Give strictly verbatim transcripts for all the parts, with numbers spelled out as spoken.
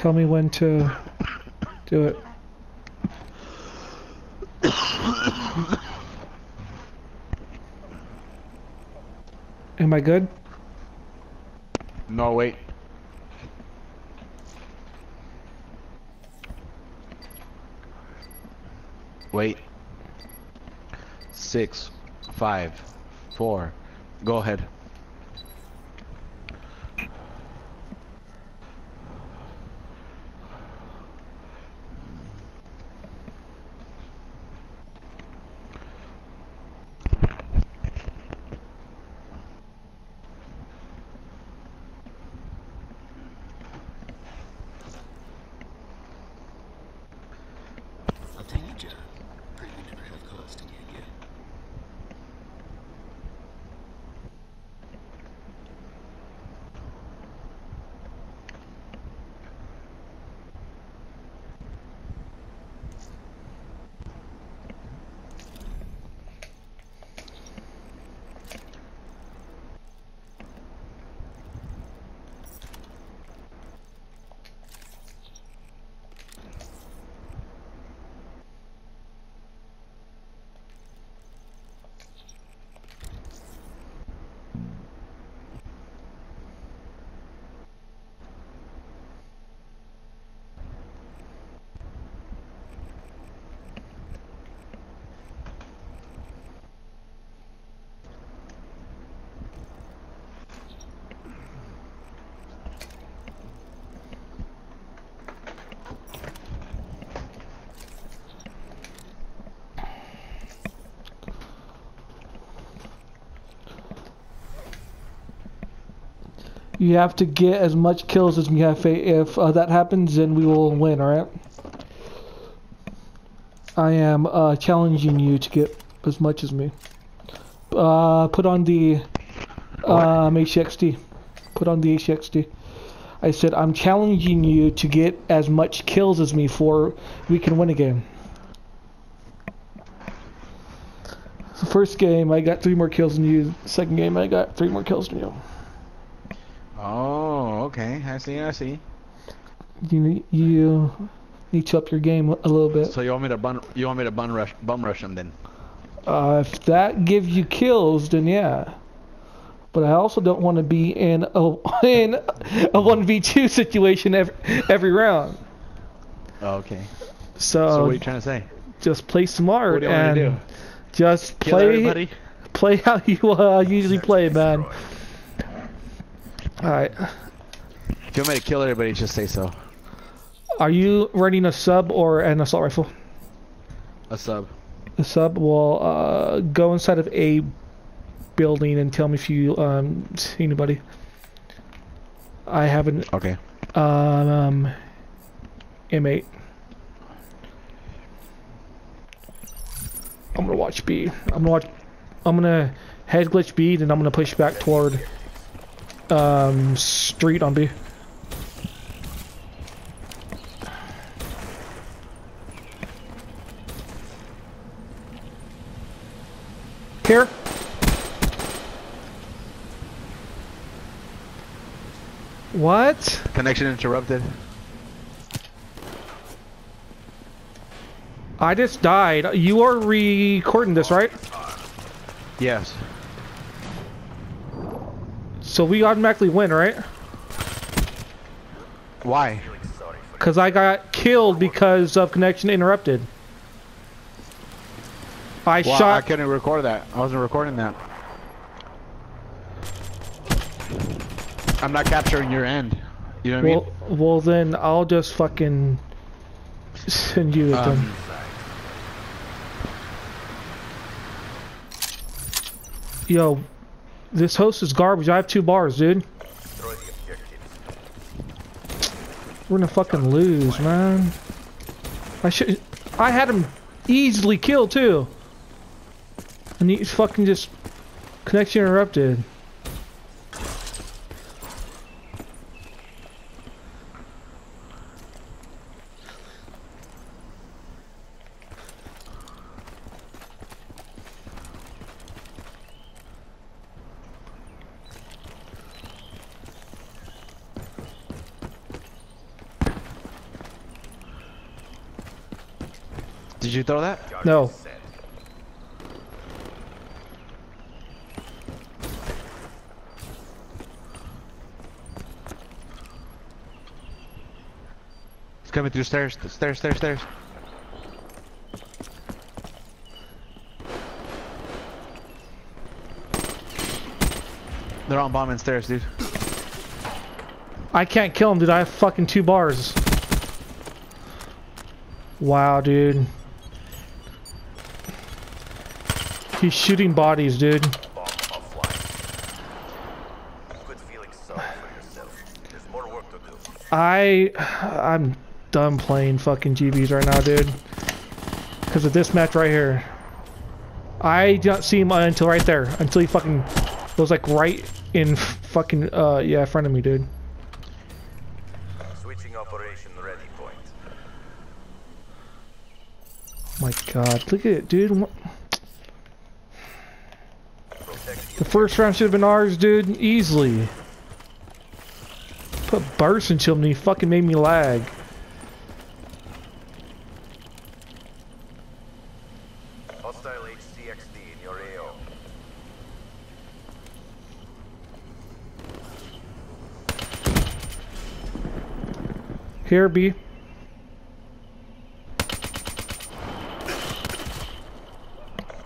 tell me when to do it. Am I good? No, wait. Wait. Six, five, four. Go ahead. You have to get as much kills as we have. If uh, that happens, then we will win, alright? I am uh, challenging you to get as much as me. Uh, put on the um, H X D. Put on the H X D. I said, I'm challenging you to get as much kills as me for we can win a game. The first game, I got three more kills than you. Second game, I got three more kills than you. Oh, okay. I see, I see. You you need to up your game a little bit. So you want me to bun you want me to bun rush bum rush them then? Uh, if that gives you kills, then yeah. But I also don't want to be in a in a one v two situation every every round. Oh, okay. So, so what are you trying to say? Just play smart. What do you and want to do? Just Kill play everybody? play how you uh, usually play, man. Alright. If you want me to kill everybody, just say so. Are you running a sub or an assault rifle? A sub. A sub? Well, uh, go inside of a building and tell me if you um, see anybody. I haven't. Okay. Um, M eight. I'm gonna watch B. I'm gonna watch. I'm gonna head glitch B, then I'm gonna push back toward. Um, street on B. Here. What? Connection interrupted. I just died. You are recording this, right? Yes. So we automatically win, right? Why? Because I got killed because of connection interrupted. I wow, shot. I couldn't record that. I wasn't recording that. I'm not capturing your end. You know what well, I mean? Well, then I'll just fucking send you um, them. Yo. This host is garbage. I have two bars, dude. We're gonna fucking lose, man. I should. I had him easily killed too, and he's fucking just connection interrupted. Did you throw that? No. He's coming through stairs, stairs, stairs, stairs. They're on bombing stairs, dude. I can't kill him, dude. I have fucking two bars. Wow, dude. He's shooting bodies, dude. I... I'm done playing fucking G B's right now, dude. Because of this match right here. I don't see him until right there. Until he fucking goes like right in fucking... Uh, yeah, in front of me, dude. Switching operation ready point. My god, look at it, dude. The first round should have been ours, dude, easily. Put burst into him and he fucking made me lag. Hostile H C X D in your A O. Here, B.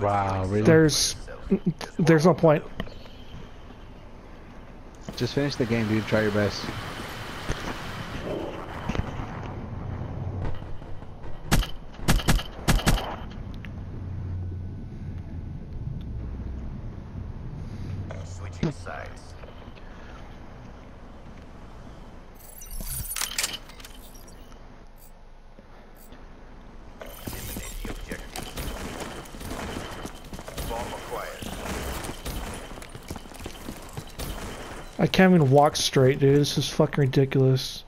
Wow, really? There's... There's no point. Just finish the game, dude. Try your best. Switching sides. I can't even walk straight, dude. This is fucking ridiculous.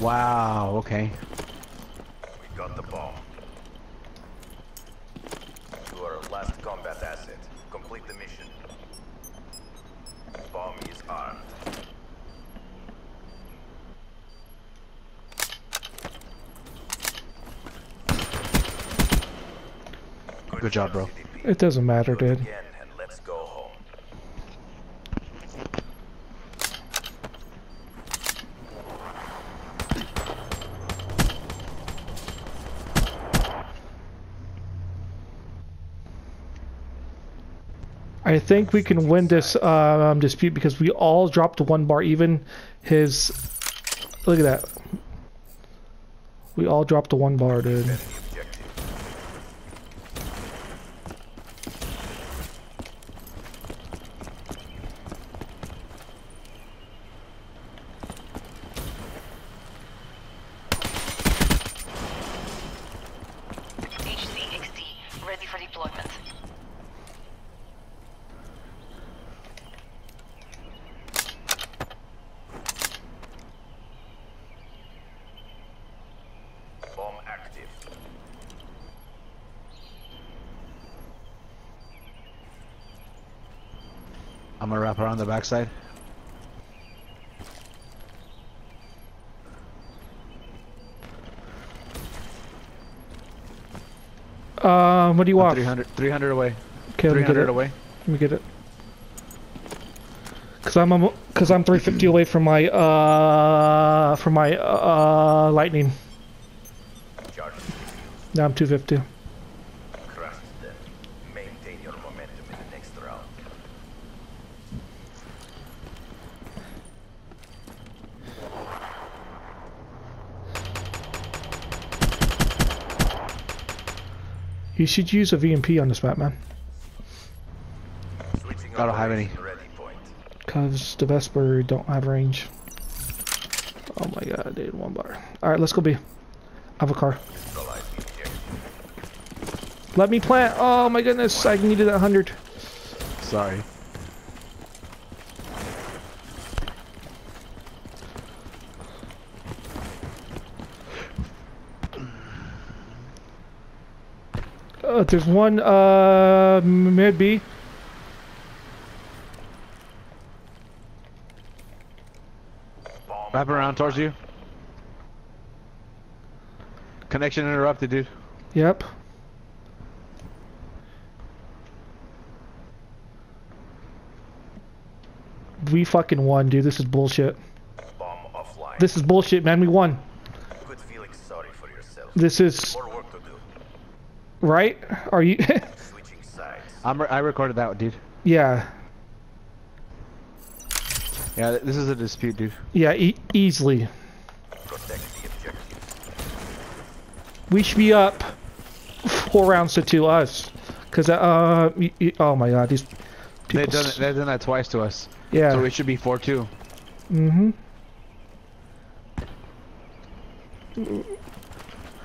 Wow, okay. We got the bomb. Last combat asset. Complete the mission. Bomb is armed. Good, Good job, bro. It doesn't matter, dude. And let's go home. I think we can win this um, dispute because we all dropped one bar. Even his, look at that. We all dropped the one bar, dude. H C X D ready for deployment. I'm gonna wrap around the backside. Um, what do you want? three hundred, three hundred away. Okay, three hundred away. Let me get it. Cause I'm, a, cause I'm three fifty away from my, uh, from my, uh, lightning. Now I'm two fifty. Maintain your momentum in the next round. You should use a V M P on this map, man. I don't have any. Cause the Vesper don't have range. Oh my god, dude, one bar. Alright, let's go B. I have a car. Let me plant. Oh my goodness, I needed that hundred. Sorry. Uh, there's one uh, mid B. Wrap around towards you. Connection interrupted, dude. Yep. We fucking won, dude. This is bullshit. Bomb offline. This is bullshit, man. We won. Quit feeling sorry for yourself. This is. More work to do. Right? Are you? Switching sides. I'm. Re I recorded that, dude. Yeah. Yeah, this is a dispute, dude. Yeah, e easily. Protect the objective. We should be up four rounds to two us, cause uh, oh my god, these. People... They've done it, they've done that twice to us. Yeah. So it should be four two. Mm-hmm.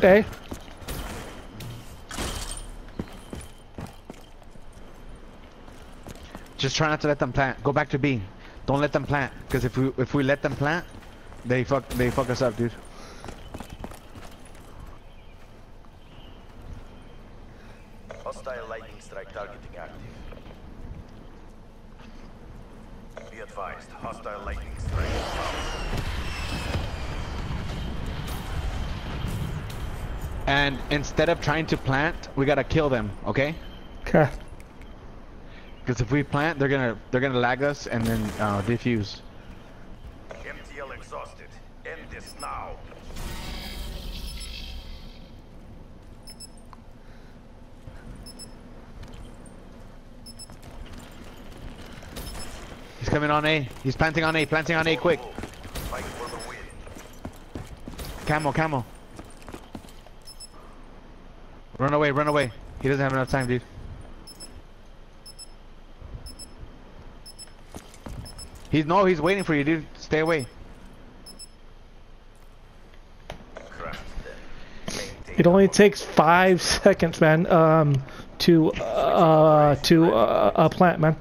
Hey. Just try not to let them plant. Go back to B. Don't let them plant. Because if we if we let them plant, they fuck they fuck us up, dude. Hostile lightning strike targeting active. Be advised, hostile lightning strike is found. And instead of trying to plant, we gotta kill them, okay? Okay. Because if we plant, they're gonna they're gonna lag us and then uh, defuse. M T L exhausted. End this now. He's coming on A. He's planting on A. Planting on A quick. Fight for the win. Camo, camo. Run away, run away. He doesn't have enough time, dude. He's no, he's waiting for you, dude. Stay away. It only takes five seconds, man. Um, to uh to uh, uh plant, man.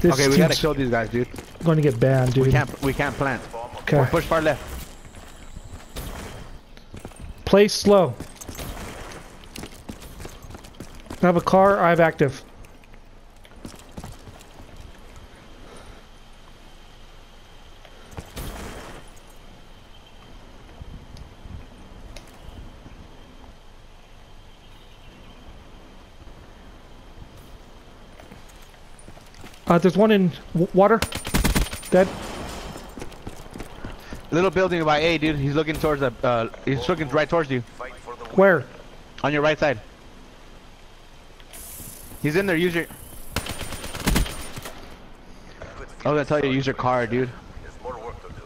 This okay, we gotta kill these guys, dude. I'm gonna get banned, dude. We can't, we can't plant. Okay. Push far left. Play slow. I have a car. I have active. Uh, there's one in w water. Dead. Little building by A, dude. He's looking towards the. Uh, he's looking right towards you. Where? On your right side. He's in there. Use your. I was gonna tell you to use your car, dude. There's more work to do.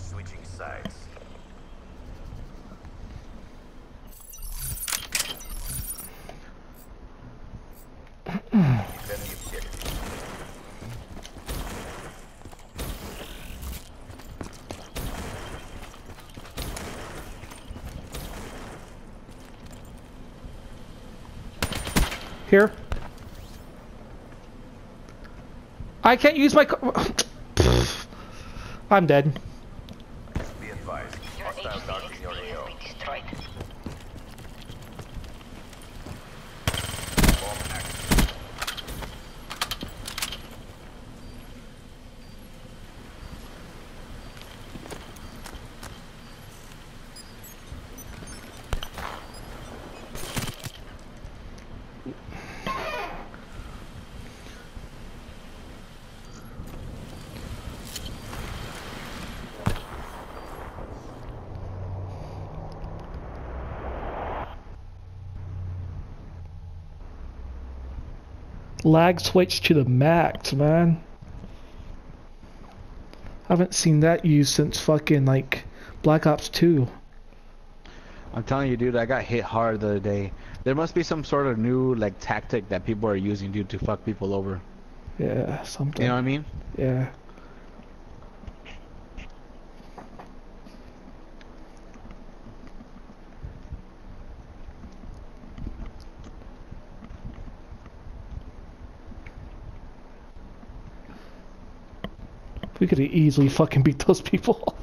Switching sides. Here. I can't use my car. I'm dead. Be advised. Lag switch to the max, man. I haven't seen that used since fucking like Black Ops two. I'm telling you, dude, I got hit hard the other day. There must be some sort of new like tactic that people are using, dude, to fuck people over. Yeah, something. You know what I mean? Yeah. We could have easily fucking beat those people.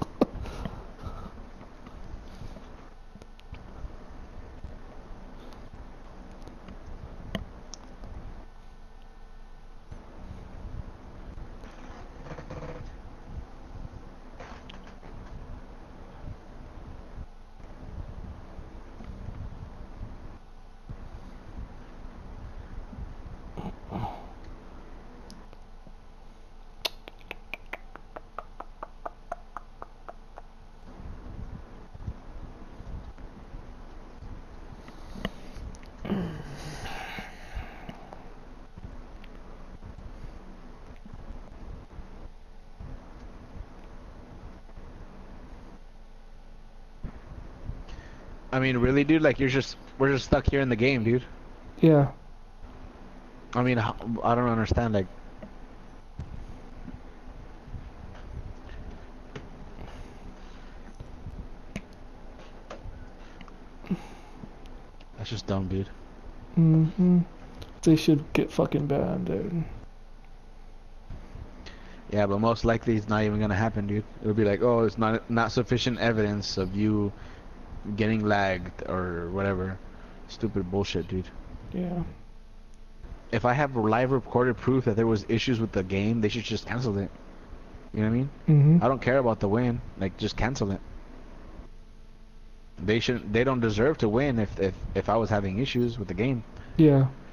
I mean, really, dude? Like, you're just... We're just stuck here in the game, dude. Yeah. I mean, I don't understand, like... That's just dumb, dude. Mm-hmm. They should get fucking banned, dude. Yeah, but most likely it's not even gonna happen, dude. It'll be like, oh, it's not not sufficient evidence of you... getting lagged or whatever. Stupid bullshit, dude. Yeah. If I have live recorded proof that there was issues with the game, they should just cancel it. You know what I mean? Mm-hmm. I don't care about the win. Like, just cancel it. They shouldn't. They don't deserve to win if if if I was having issues with the game. Yeah.